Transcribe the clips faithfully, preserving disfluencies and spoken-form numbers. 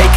Take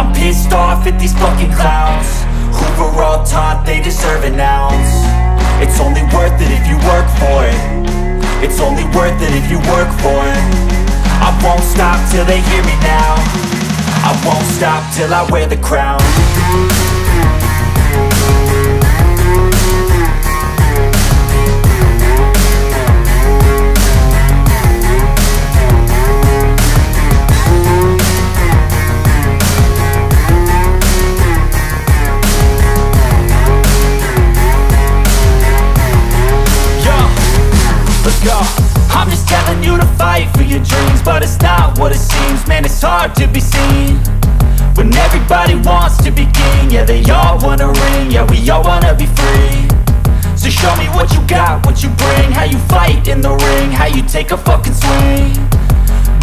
I'm pissed off at these fucking clowns who were all taught they deserve an ounce. It's only worth it if you work for it. It's only worth it if you work for it. I won't stop till they hear me now. I won't stop till I wear the crown. I'm just telling you to fight for your dreams, but it's not what it seems. Man, it's hard to be seen when everybody wants to be king. Yeah, they all wanna ring, yeah, we all wanna be free. So show me what you got, what you bring, how you fight in the ring, how you take a fucking swing.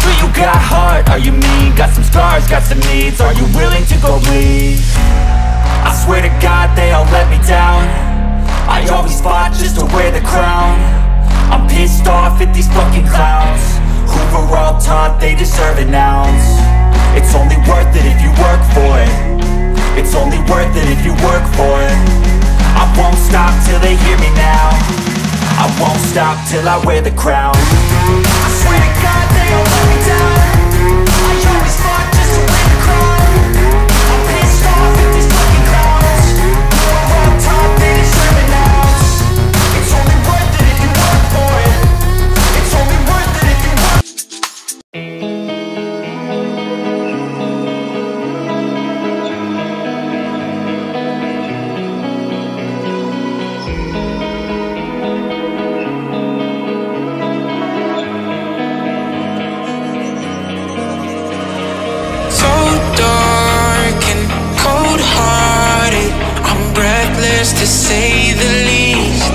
Do you got heart, are you mean? Got some scars, got some needs, are you willing to go bleed? I swear to God they all let me down. I always fought just to wear the crown. I'm pissed off at these fucking clowns who were all taught they deserve an ounce. It's only worth it if you work for it. It's only worth it if you work for it. I won't stop till they hear me now. I won't stop till I wear the crown. I swear to God they all let me down. I always fought just to win the crown. I'm pissed off at these fucking clowns who were all taught they deserve an ounce. It's only worth to say the least.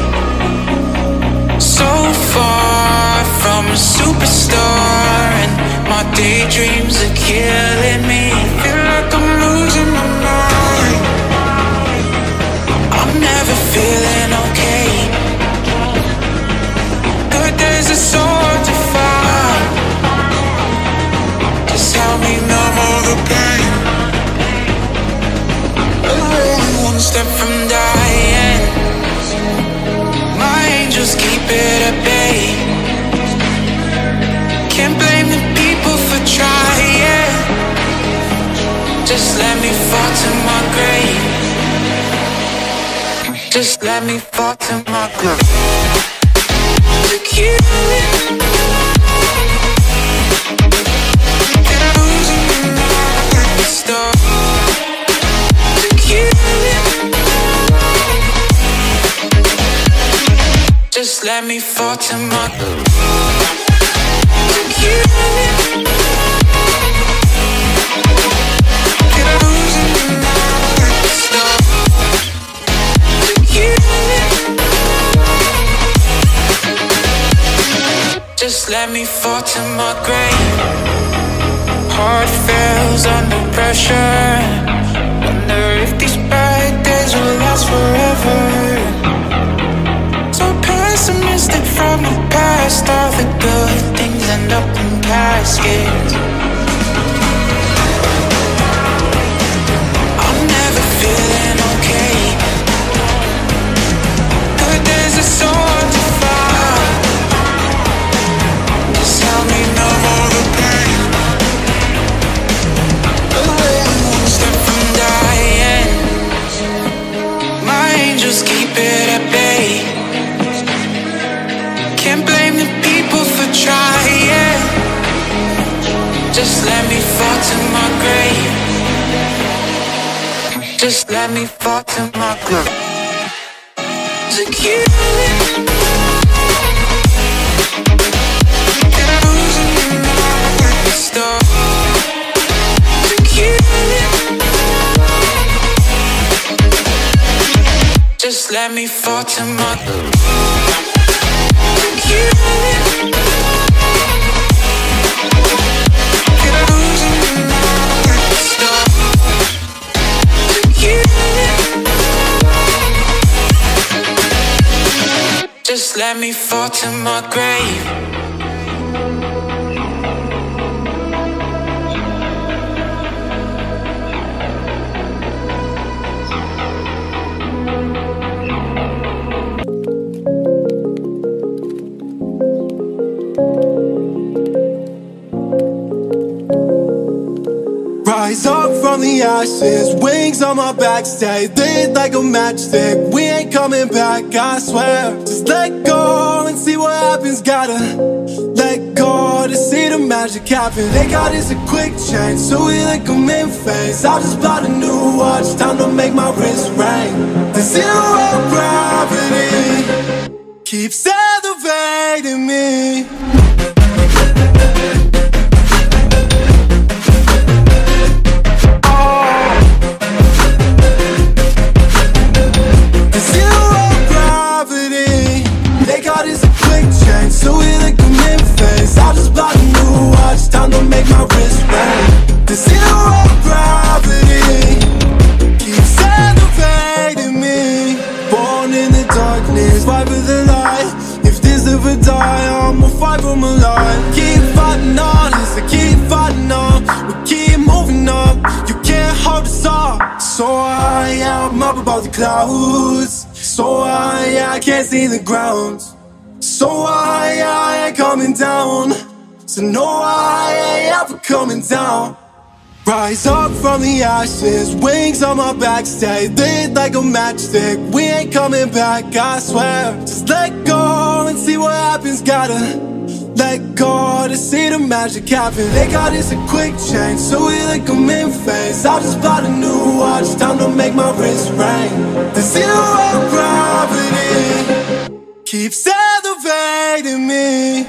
So far from a superstar, and my daydreams are killing me. I feel like I'm losing my mind. I'm never feeling okay. Good days are so hard to find. Just help me numb all the pain. I'm only one step from dying. Just keep it at bay. Can't blame the people for trying. Just let me fall to my grave. Just let me fall to my grave. To kill it. Just let me fall to my grave. Just let me fall to my grave. Heart fails under pressure. Wonder if these bad days will last forever. Pessimistic from the past, all the good things end up in caskets. I'm never feeling okay. Good days are so hard to find. Just help me numb all the pain. I'm one step from dying. My angels keep it at bay. Try Just let me fall to my grave. Just let me fall to my grave. Secure. Just let me fall to my grave. Just let me fall to my grave. Rise up from the ashes, wings on my back, stay lit like a matchstick. We ain't coming back, I swear. Just let go and see what happens. Gotta let go to see the magic happen. They got us a quick change, so we like a mid-phase. I just bought a new watch, time to make my wrist ring. The zero gravity keeps elevating me. About the clouds, so high I can't see the ground, so high I ain't coming down, so no I ain't ever coming down. Rise up from the ashes, wings on my back, stay lit like a matchstick. We ain't coming back, I swear. Just let go and see what happens. Gotta let go to see the magic happen. They got us a quick change, so we like a mid-phase. I just bought a new watch, time to make my wrist ring. The zero gravity keeps elevating me.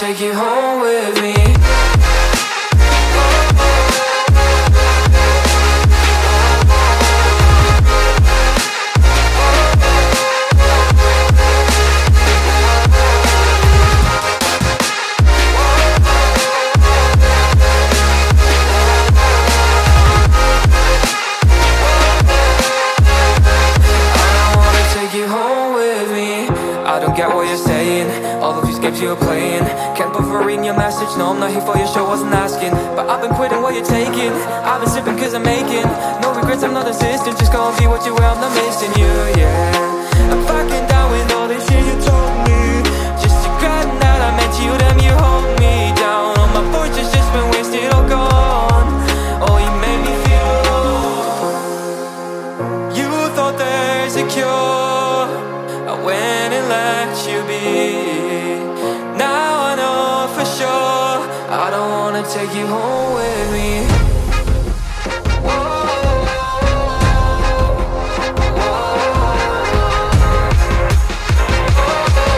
Take you home with me. You're playing, can't bother reading your message. No, I'm not here for your show, wasn't asking. But I've been quitting what you're taking. I've been sipping cause I'm making no regrets, I'm not insistent. Just gonna be what you were, I'm not missing you, yeah. I'm fucking down with all this shit you told me. Just regretting that I meant you, damn you hold me down. All my fortune's just been wasted, all gone. Oh, you made me feel old. You thought there's a cure, I went and let you be. Now I know for sure, I don't wanna take you home with me. Whoa, whoa, whoa, whoa.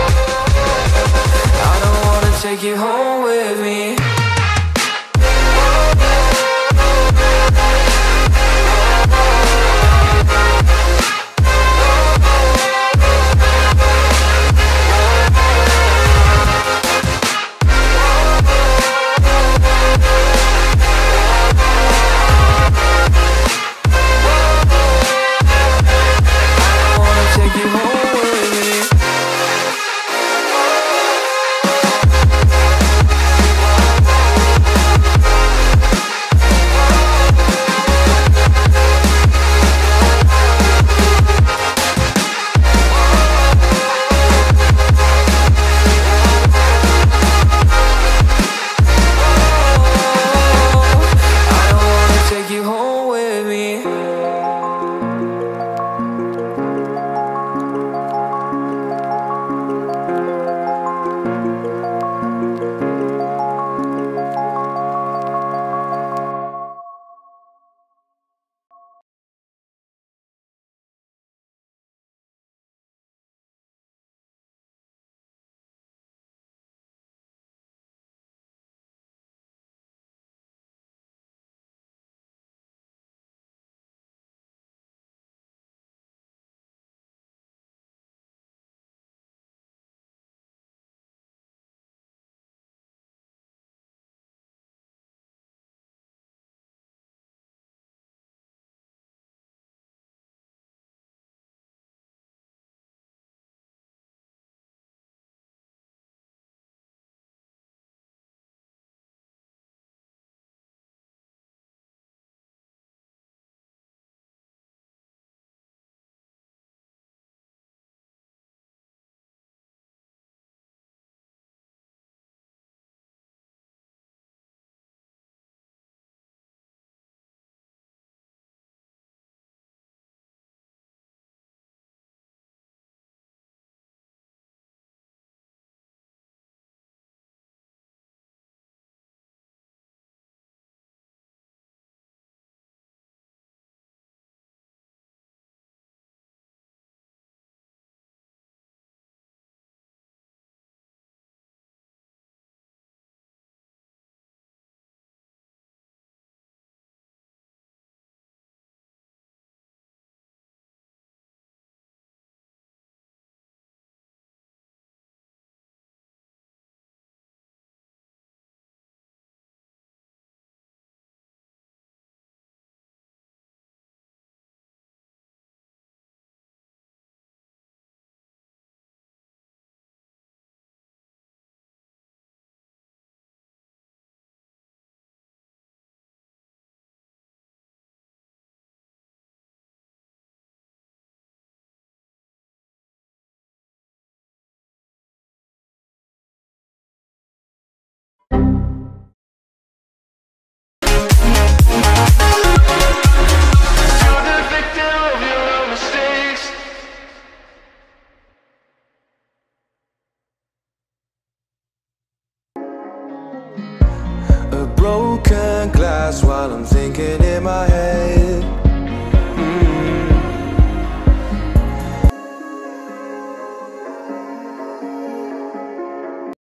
broken glass while I'm thinking in my head.